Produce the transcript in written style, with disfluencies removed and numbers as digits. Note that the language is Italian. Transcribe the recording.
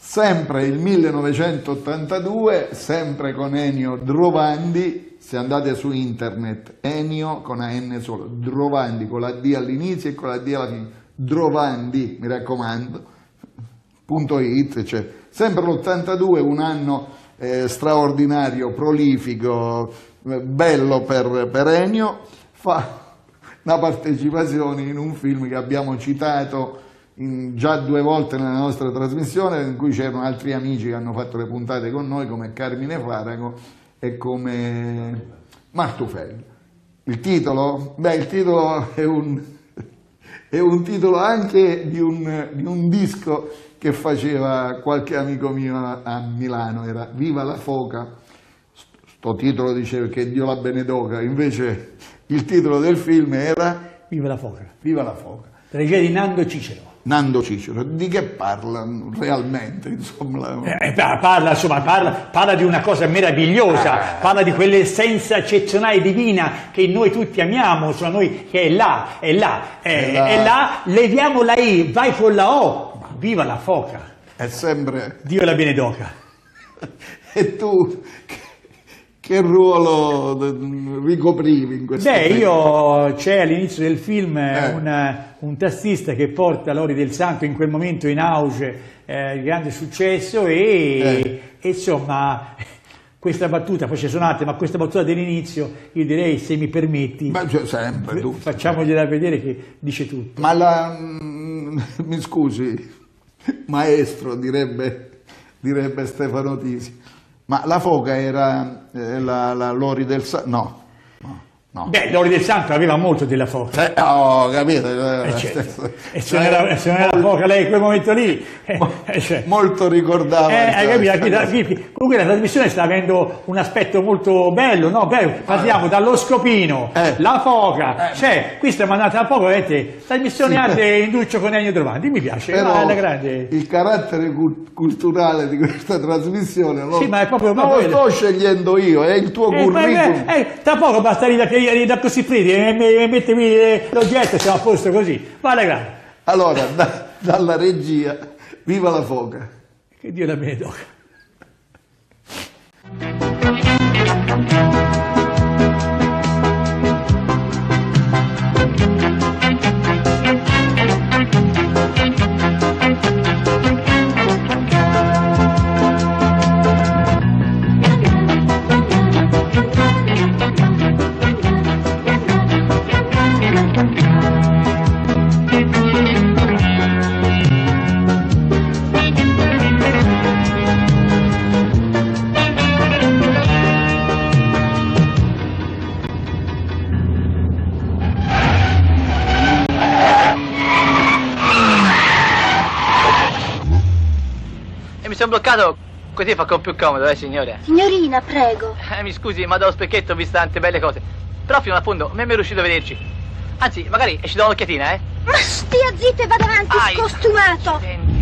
Sempre il 1982, sempre con Enio Drovandi, se andate su internet, Enio con a N solo, Drovandi con la D all'inizio e con la D alla fine, Drovandi, mi raccomando, .it, cioè, sempre l'82, un anno straordinario, prolifico, bello per Enio, fa una partecipazione in un film che abbiamo citato già due volte nella nostra trasmissione, in cui c'erano altri amici che hanno fatto le puntate con noi, come Carmine Farago e come Martufello. Il titolo? Beh, il titolo è un titolo anche di un disco che faceva qualche amico mio a Milano, era "Viva la foca". Sto titolo diceva che Dio la benedoca, invece il titolo del film era "Viva la foca". Viva la foca. Regia di Nando Cicero. Nando Cicero, di che parla realmente? Insomma? Parla di una cosa meravigliosa, parla di quell'essenza eccezionale divina che noi tutti amiamo, cioè noi che è là, leviamo la I, vai con la O, viva la foca! È sempre Dio la benedoca. E tu che ruolo ricoprivi in questo film? Beh, io c'è all'inizio del film un tassista che porta Lory Del Santo, in quel momento in auge, il grande successo, e insomma questa battuta, poi ci sono altre, ma questa battuta dell'inizio, io direi, se mi permetti, ma cioè, sempre, tu, facciamogliela vedere che dice tutto. Ma mi scusi, maestro, direbbe Stefano Tisi. Ma la foca era la Lory Del Santo? No, no. Beh, Lory Del Santo aveva molto della foca. Oh, capito? Certo. E se non era la foca lei in quel momento lì. Molto ricordava. Comunque la trasmissione sta avendo un aspetto molto bello, no? Beh, parliamo dallo Scopino, la foca, cioè, qui stiamo andando a poco, vedete, trasmissione sì, arte in duccio con Enio Drovandi, mi piace, ma è la grande. Il carattere culturale di questa trasmissione lo sto scegliendo io, è il tuo curriculum. Tra poco basta da così freddi e mettermi l'oggetto e siamo a posto così. Vada grande. Allora, dalla regia, viva la foca. Che Dio la benedoca. Sono bloccato, così fa più comodo, signore. Signorina, prego. Mi scusi, ma dallo specchietto ho visto tante belle cose. Però fino a fondo non mi è riuscito a vederci. Anzi, magari ci do un'occhiatina, eh? Ma stia zitto e va davanti, scostumato!